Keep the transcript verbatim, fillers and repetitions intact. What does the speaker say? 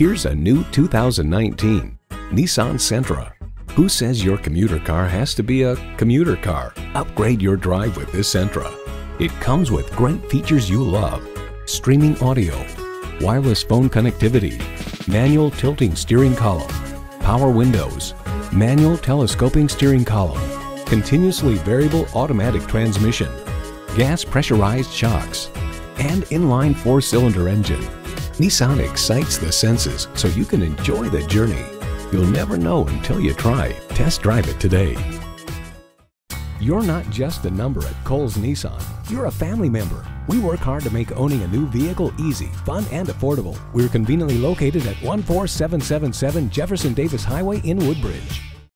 Here's a new two thousand nineteen Nissan Sentra. Who says your commuter car has to be a commuter car? Upgrade your drive with this Sentra. It comes with great features you love: streaming audio, wireless phone connectivity, manual tilting steering column, power windows, manual telescoping steering column, continuously variable automatic transmission, gas pressurized shocks, and inline four-cylinder engine. Nissan excites the senses so you can enjoy the journey. You'll never know until you try. Test drive it today. You're not just a number at Cowles Nissan. You're a family member. We work hard to make owning a new vehicle easy, fun, and affordable. We're conveniently located at one four seven seven seven Jefferson Davis Highway in Woodbridge.